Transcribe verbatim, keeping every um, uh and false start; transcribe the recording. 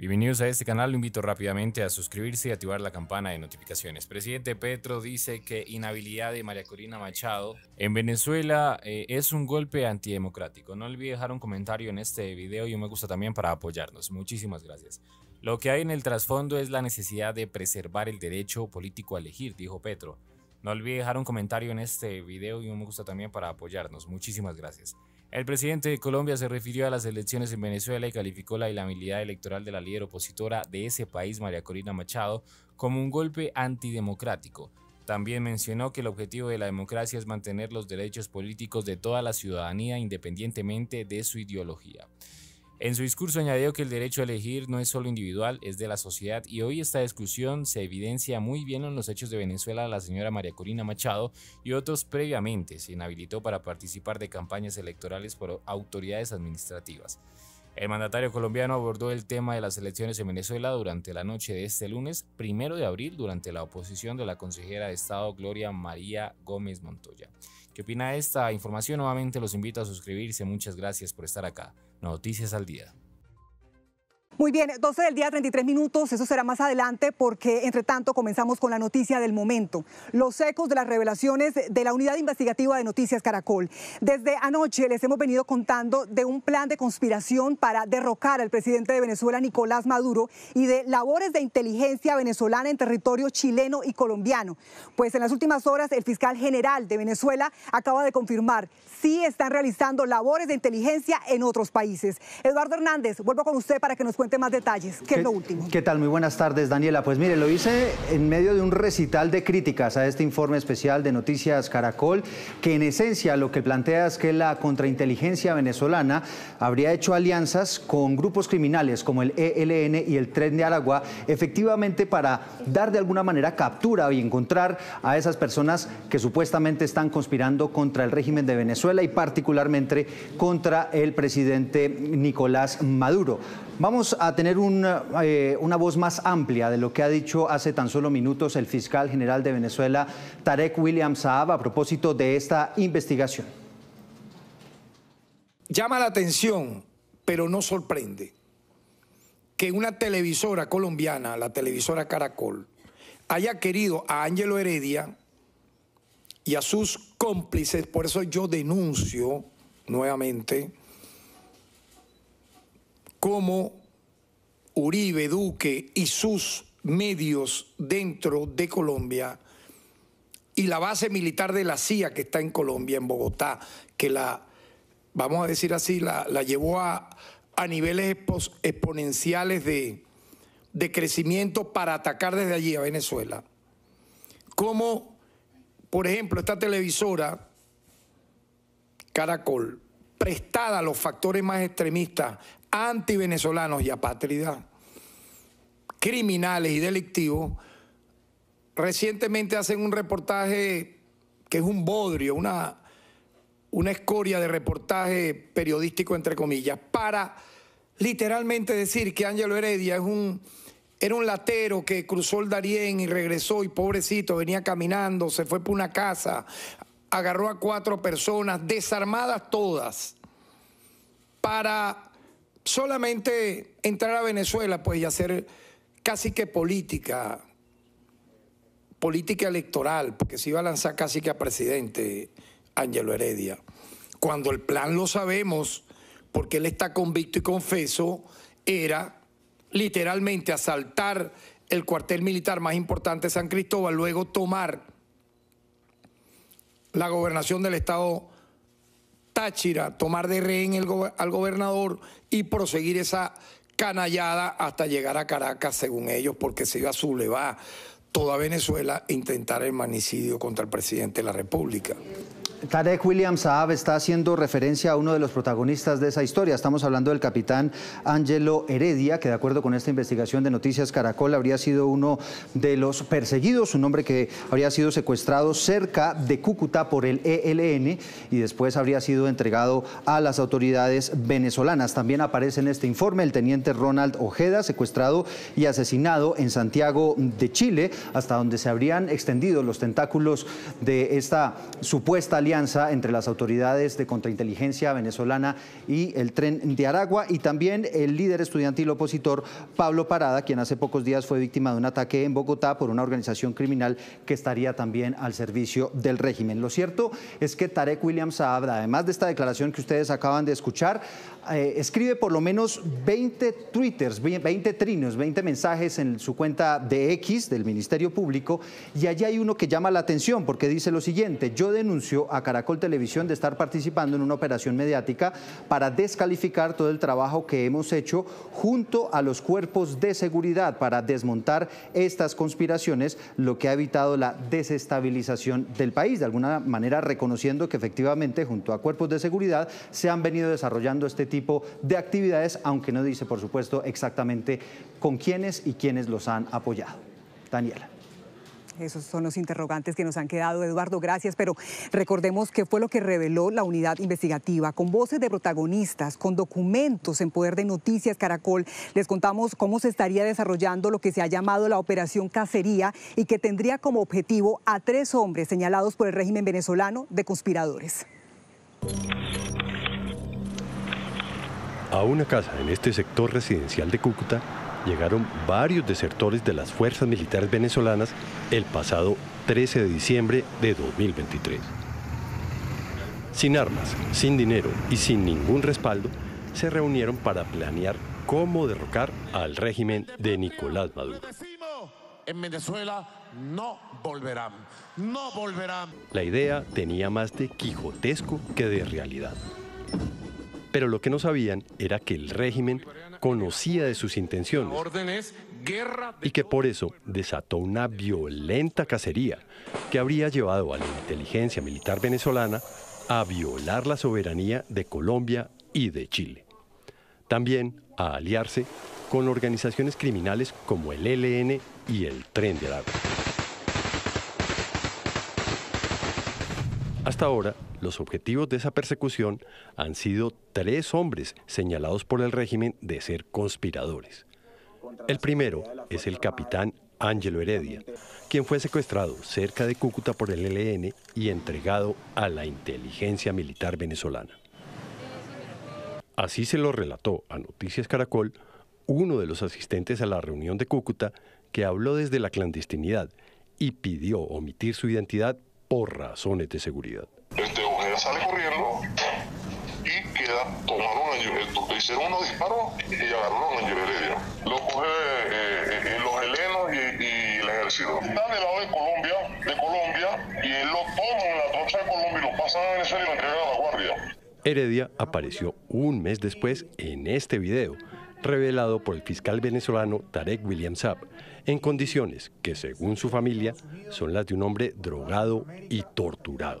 Bienvenidos a este canal, lo invito rápidamente a suscribirse y activar la campana de notificaciones. Presidente Petro dice que inhabilidad de María Corina Machado en Venezuela eh, es un golpe antidemocrático. No olvide dejar un comentario en este video y un me gusta también para apoyarnos. Muchísimas gracias. Lo que hay en el trasfondo es la necesidad de preservar el derecho político a elegir, dijo Petro. No olvide dejar un comentario en este video y un me gusta también para apoyarnos. Muchísimas gracias. El presidente de Colombia se refirió a las elecciones en Venezuela y calificó la inhabilidad electoral de la líder opositora de ese país, María Corina Machado, como un golpe antidemocrático. También mencionó que el objetivo de la democracia es mantener los derechos políticos de toda la ciudadanía independientemente de su ideología. En su discurso añadió que el derecho a elegir no es solo individual, es de la sociedad, y hoy esta discusión se evidencia muy bien en los hechos de Venezuela. La señora María Corina Machado y otros previamente se inhabilitó para participar de campañas electorales por autoridades administrativas. El mandatario colombiano abordó el tema de las elecciones en Venezuela durante la noche de este lunes, primero de abril, durante la oposición de la consejera de Estado Gloria María Gómez Montoya. ¿Qué opina de esta información? Nuevamente los invito a suscribirse. Muchas gracias por estar acá. Noticias al día. Muy bien, doce del día, treinta y tres minutos, eso será más adelante porque, entre tanto, comenzamos con la noticia del momento. Los ecos de las revelaciones de la unidad investigativa de Noticias Caracol. Desde anoche les hemos venido contando de un plan de conspiración para derrocar al presidente de Venezuela, Nicolás Maduro, y de labores de inteligencia venezolana en territorio chileno y colombiano. Pues en las últimas horas, el fiscal general de Venezuela acaba de confirmar sí están realizando labores de inteligencia en otros países. Eduardo Hernández, vuelvo con usted para que nos cuente más detalles, que es lo último. ¿Qué tal? Muy buenas tardes, Daniela. Pues mire, lo hice en medio de un recital de críticas a este informe especial de Noticias Caracol, que en esencia lo que plantea es que la contrainteligencia venezolana habría hecho alianzas con grupos criminales como el E L N y el Tren de Aragua, efectivamente para dar de alguna manera captura y encontrar a esas personas que supuestamente están conspirando contra el régimen de Venezuela y particularmente contra el presidente Nicolás Maduro. Vamos a tener una, eh, una voz más amplia de lo que ha dicho hace tan solo minutos el fiscal general de Venezuela, Tarek William Saab, a propósito de esta investigación. Llama la atención, pero no sorprende, que una televisora colombiana, la televisora Caracol, haya querido a Ángelo Heredia y a sus cómplices. Por eso yo denuncio nuevamente cómo Uribe, Duque y sus medios dentro de Colombia y la base militar de la C I A que está en Colombia, en Bogotá, que la, vamos a decir así, la, la llevó a, a niveles exponenciales de, de crecimiento para atacar desde allí a Venezuela. Cómo, por ejemplo, esta televisora Caracol, prestada a los factores más extremistas, antivenezolanos y apátridas, criminales y delictivos, recientemente hacen un reportaje que es un bodrio, una, una escoria de reportaje periodístico, entre comillas, para literalmente decir que Ángelo Heredia es un, era un latero que cruzó el Darién y regresó y pobrecito, venía caminando, se fue por una casa, agarró a cuatro personas, desarmadas todas, para solamente entrar a Venezuela pues, y hacer casi que política, política electoral, porque se iba a lanzar casi que a presidente Ángelo Heredia. Cuando el plan, lo sabemos, porque él está convicto y confeso, era literalmente asaltar el cuartel militar más importante de San Cristóbal, luego tomar la gobernación del estado Táchira, tomar de rehén el go- al gobernador y proseguir esa canallada hasta llegar a Caracas, según ellos, porque se iba a sublevar toda Venezuela e intentar el magnicidio contra el presidente de la República. Tarek William Saab está haciendo referencia a uno de los protagonistas de esa historia. Estamos hablando del capitán Ángelo Heredia, que de acuerdo con esta investigación de Noticias Caracol habría sido uno de los perseguidos, un hombre que habría sido secuestrado cerca de Cúcuta por el E L N y después habría sido entregado a las autoridades venezolanas. También aparece en este informe el teniente Ronald Ojeda, secuestrado y asesinado en Santiago de Chile hasta donde se habrían extendido los tentáculos de esta supuesta alianza entre las autoridades de contrainteligencia venezolana y el Tren de Aragua, y también el líder estudiantil opositor Pablo Parada, quien hace pocos días fue víctima de un ataque en Bogotá por una organización criminal que estaría también al servicio del régimen. Lo cierto es que Tarek William Saab, además de esta declaración que ustedes acaban de escuchar, eh, escribe por lo menos veinte twitters, veinte trinos, veinte mensajes en su cuenta de X del Ministerio Público, y allí hay uno que llama la atención porque dice lo siguiente: yo denuncio a Caracol Televisión de estar participando en una operación mediática para descalificar todo el trabajo que hemos hecho junto a los cuerpos de seguridad para desmontar estas conspiraciones, lo que ha evitado la desestabilización del país. De alguna manera reconociendo que efectivamente junto a cuerpos de seguridad se han venido desarrollando este tipo de actividades, aunque no dice por supuesto exactamente con quiénes y quiénes los han apoyado. Daniela. Esos son los interrogantes que nos han quedado, Eduardo, gracias, pero recordemos qué fue lo que reveló la unidad investigativa, con voces de protagonistas, con documentos en poder de Noticias Caracol. Les contamos cómo se estaría desarrollando lo que se ha llamado la Operación Cacería y que tendría como objetivo a tres hombres señalados por el régimen venezolano de conspiradores. A una casa en este sector residencial de Cúcuta llegaron varios desertores de las fuerzas militares venezolanas el pasado trece de diciembre de dos mil veintitrés. Sin armas, sin dinero y sin ningún respaldo, se reunieron para planear cómo derrocar al régimen de Nicolás Maduro. En Venezuela no volverán, no volverán. La idea tenía más de quijotesco que de realidad. Pero lo que no sabían era que el régimen conocía de sus intenciones y que por eso desató una violenta cacería que habría llevado a la inteligencia militar venezolana a violar la soberanía de Colombia y de Chile. También a aliarse con organizaciones criminales como el E L N y el Tren de Aragua. Hasta ahora, los objetivos de esa persecución han sido tres hombres señalados por el régimen de ser conspiradores. El primero es el capitán Ángelo Heredia, quien fue secuestrado cerca de Cúcuta por el E L N y entregado a la inteligencia militar venezolana. Así se lo relató a Noticias Caracol uno de los asistentes a la reunión de Cúcuta, que habló desde la clandestinidad y pidió omitir su identidad por razones de seguridad. Este Ojeda sale corriendo y queda, tomaron a Ángelo, hicieron unos disparos y agarraron a Ángelo Heredia. Lo coge eh, eh, los helenos y, y el ejército. Está del lado de Colombia, de Colombia, y él lo toma en la trocha de Colombia y lo pasan a Venezuela y lo entregan a la guardia. Heredia apareció un mes después en este video, revelado por el fiscal venezolano Tarek William Saab, en condiciones que, según su familia, son las de un hombre drogado y torturado.